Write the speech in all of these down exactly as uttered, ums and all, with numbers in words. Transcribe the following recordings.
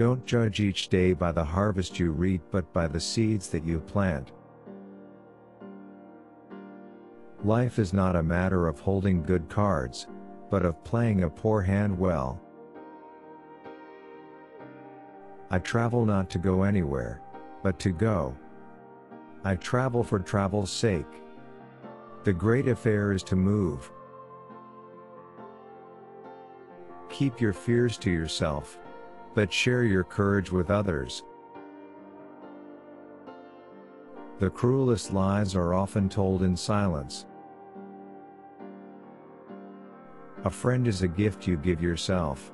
Don't judge each day by the harvest you reap, but by the seeds that you plant. Life is not a matter of holding good cards, but of playing a poor hand well. I travel not to go anywhere, but to go. I travel for travel's sake. The great affair is to move. Keep your fears to yourself, but share your courage with others. The cruelest lies are often told in silence. A friend is a gift you give yourself.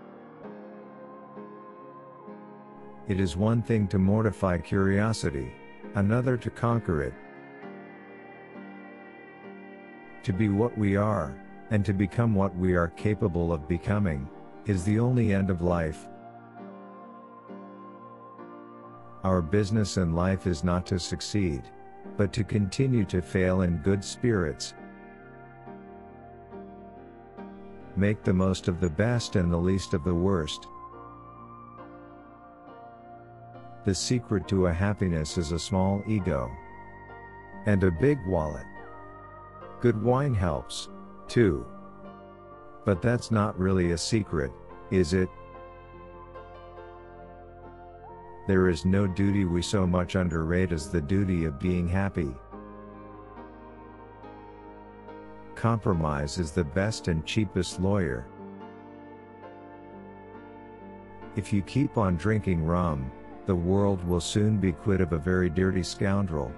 It is one thing to mortify curiosity, another to conquer it. To be what we are, and to become what we are capable of becoming, is the only end of life. Our business in life is not to succeed, but to continue to fail in good spirits. Make the most of the best and the least of the worst. The secret to a happiness is a small ego and a big wallet. Good wine helps, too. But that's not really a secret, is it? There is no duty we so much underrate as the duty of being happy. Compromise is the best and cheapest lawyer. If you keep on drinking rum, the world will soon be quit of a very dirty scoundrel.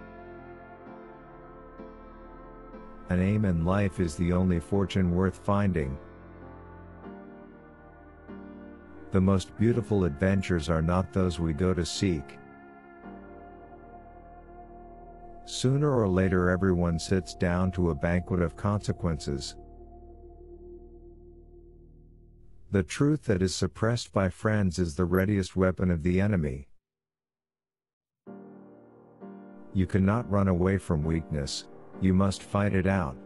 An aim in life is the only fortune worth finding. The most beautiful adventures are not those we go to seek. Sooner or later, everyone sits down to a banquet of consequences. The truth that is suppressed by friends is the readiest weapon of the enemy. You cannot run away from weakness, you must fight it out.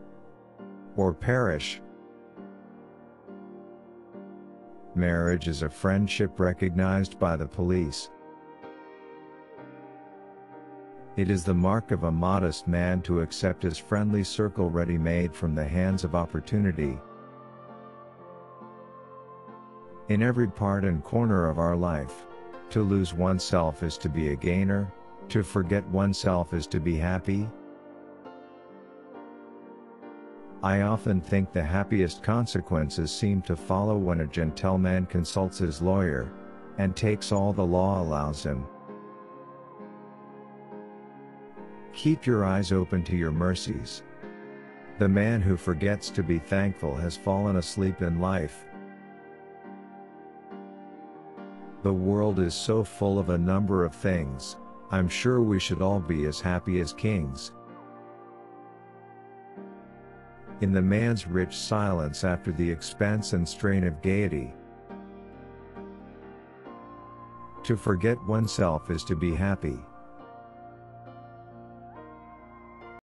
Or perish. Marriage is a friendship recognized by the police. It is the mark of a modest man to accept his friendly circle ready-made from the hands of opportunity. In every part and corner of our life, to lose oneself is to be a gainer, to forget oneself is to be happy. I often think the happiest consequences seem to follow when a gentleman consults his lawyer, and takes all the law allows him. Keep your eyes open to your mercies. The man who forgets to be thankful has fallen asleep in life. The world is so full of a number of things, I'm sure we should all be as happy as kings. In the man's rich silence after the expanse and strain of gaiety. To forget oneself is to be happy.